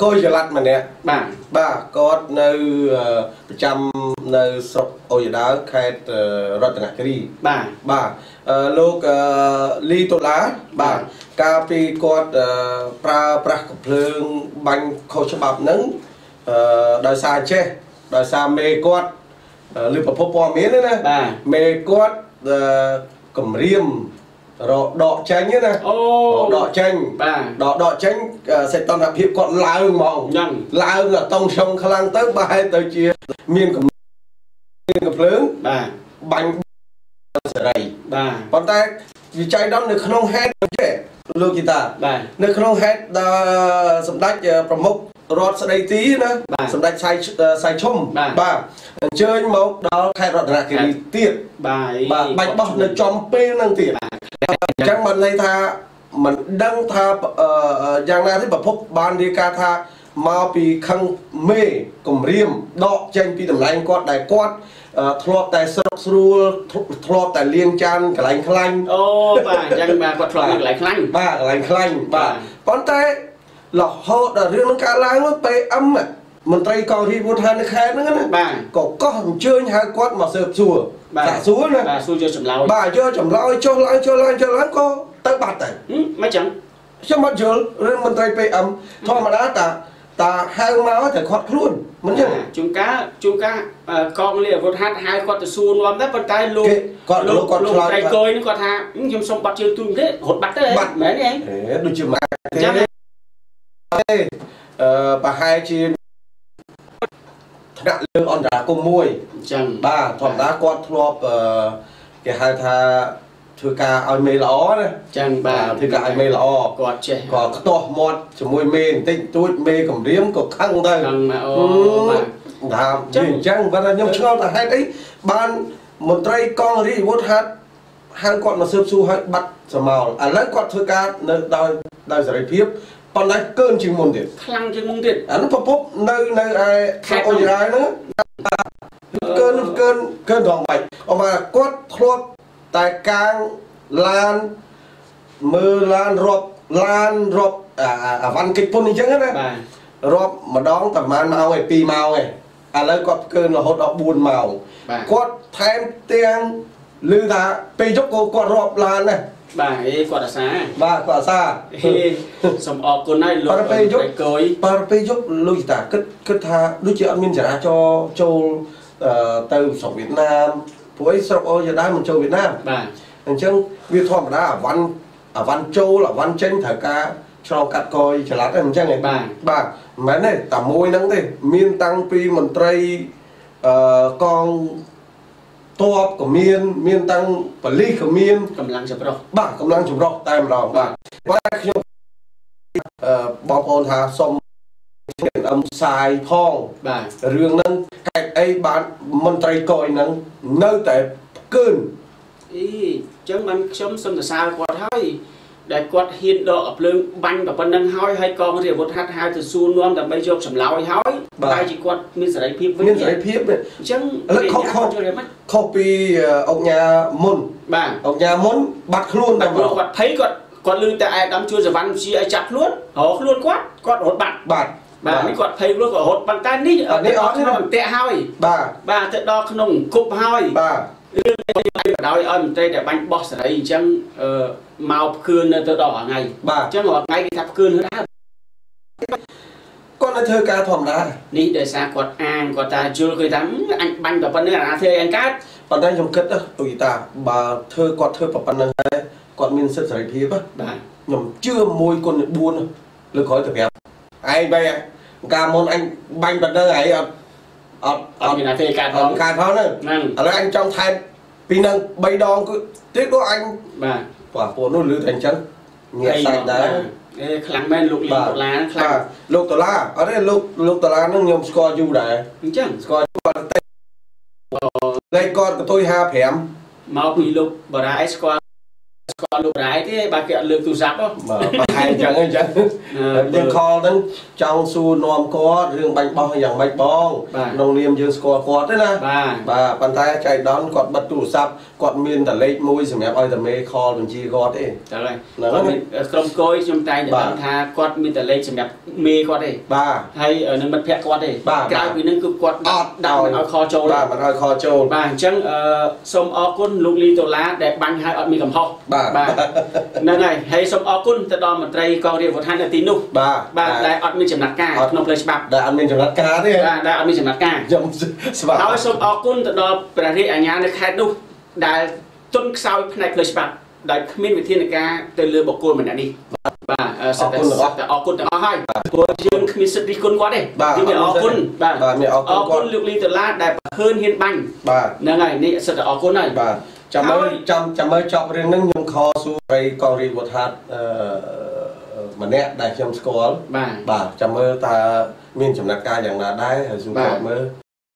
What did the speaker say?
Coi giờ lát mà nè bà có nơi trăm nơi sọc ôi đá khai rợt ngạc đi bà lúc ly tô lá bà cà phê có pra pra phương bánh khô cho bạp nắng đòi xa chê đòi xa mê quát lưu bà phô bò miếng nữa nè mê quát cầm riêng đọ chanh ấy nè, đọ chanh, đọ chanh sẽ toàn là hiệp còn lá ương mỏng, lá ương là tông sông khả năng tới bài tới chia miền cẩm lớn, bánh sợi đầy, còn ta vì chai đó được không hết đâu chứ, luôn guitar, được không hết sầm đách promote rót sợi đầy tí nữa, sầm đách sai chôm, chơi máu đó khai rót ra cái tiệt, bánh bò được chấm pê năng tiệt. Chẳng mình lấy tha mình đăng tha giang na thì bà phúc ban đi ca tha mau bị khăng mê cùng riêng đọ trên bị tầm lạnh quát đại quát thọt tại sọc sưu thọt tại liên chan cái lạnh khăn bà giang bà quát thọt lạnh khăn bà con tay là họ đã riêng nó cả láng nó tê âm mình tay còn thì một hai nó khé nữa bà có hầm chơi hai quát mà sập sùa bà xuống nè bà cho chồng lao cho lái co tới bạt này mấy chẳng cho mất giờ nên mình tay pe ấm thôi mà đã ta hai máu thì khót luôn mình chứ chúng cá con liền một hát hai con từ xuôn lắm đấy con tay luôn con tay coi con tha nhưng xong bạt chưa tung thế hột bạt đấy bạt mấy này được chưa mà bà hai chị đã lương on đá cô môi chẳng bà thọt đá quạt lọp cái hai tha thứ ca ai mê ló này chẳng bà thứ ca ai mê ló quạt chè quạt to mọt chỉ môi mê tinh túi mê cầm riếm cột khăn đây làm chẳng và là nhom cho là hai đấy ban một trai con đi vót hát hai quạt mà sớm su hai bắt sờ màu à lấy quạt thứ ca đòi giải phép còn lại cơn chừng môn tiền khăng chừng môn tiền nó phập phấp nơi nơi ai ôi ai nữa cơn đòn bạch mà quát thốt tại càng lan mưa lan rộp văn kịch phun đi chứ á rộp mà đón tầm man màu này pi màu này à lấy quát cơn là hốt đỏ buồn màu quát thêm tiếng lư ta pi giúp cô quát rộp lan này bà ấy quả xa xong ọt con này luôn phải cười bà ấy giúp lưu tả kết tha đối chuyện mình trả cho châu từ sọc Việt Nam với sọc ôi giờ đá mình châu Việt Nam thành chân Việt Nam đã ở văn châu là văn tranh thời ca cho cắt coi trả lá thành chân này bà mấy này tả môi nắng thì miên tăng pi mình tây con top của miên tăng và ly của miên cầm lăng chụp rọ tay mà đòn và bọc ôn hà xong âm sai phong riêng nâng cái ấy bán mình trai coi nâng nơi tại cơn ý chẳng bán chấm xong là sao quạt hơi để quạt hiện độ ập lưng banh và con nâng hơi hay con thì một hát hai từ xuân luôn là bây giờ sầm lão hay hói tay chỉ quạt miên giải phép với miên giải phép chẳng copy ông nhà môn bắt luôn đằng đó quạt thấy quạt lưng tại ai đám chưa giờ văn chi ai chặt luôn họ luôn quạt hột bà mới quạt thấy luôn hột bằng tay ní ở đây đó nó bằng tẹ hơi bà tẹ đo nồng cục hơi lương này đào ẩn đây để bánh bò sợi đây chẳng màu cườn từ đỏ ngày chẳng ngọt ngay cái tháp cườn đó con là thơ ca thòm đá đi để xa quạt an quạt ta chưa cười tắm anh bánh và phân là thơ anh cát còn đây trong kết đó tùy ta bà thơ quạt và phân là ngay còn mình sẽ giải phí bà nhầm chưa môi con buôn lực khói thực đẹp ai bè ca môn anh bánh bật nơi ấy ca thon nữa anh trong thay pin nâng bay đòn cứ tiếc đó anh quả phố nó lư thành chân nghe sai đá kháng men lục lá ở đây lục lá nó nhom score du đại chẳng score đây con của tôi ha phèm mau bị lục bà đã score còn lúc đấy thì bà kia lương tu sắp không? Bà hay chẳng chẳng nhưng khó đến trong xu nòm có rừng bánh bóng dạng bánh bóng nông niềm dương score có thế nè bà bàn tay chạy đón còn bật tu sắp còn miên tả lấy môi sử mẹp ơi tầm mê khó đồng chí có thế trong cối trong tay để bán tha còn miên tả lấy sử mẹp mê có thế hay ở nâng bật phép có thế cái quý nâng cứ quạt đào nó khó trâu bà mà hơi khó trâu bà chẳng xông ơ côn lúc ly tổ lá để bánh hai ọt mì cầm hộp nên này hay xông ơ côn ta đo một trầy con riêng một hai là tín nục bà đại ọt mì chẩm nạc ca nông lời sạp đại ọt mì chẩm nạc ca thế đại ọt mì chẩm nạc ca thôi xông ơ côn ta đo bà riêng ở nhà được hai nục đại tuân sau này lời sạp đại khuyên về thiên là ca tên lừa bộ côn mình đã đi bà sắp tới ơ côn ta hai của riêng khuyên sức đi côn quá đấy nhưng mà ơ côn lục ly tổ lá đại hơn hiện bánh nên này đi sẽ là ơ côn này chăm mới chọc riêng nâng nhung kho xuống đây còn riêng một hạt mà nét đại chăm score bà chăm mới ta miền chấm nát ca dạng là đáy hay xuống cọp mới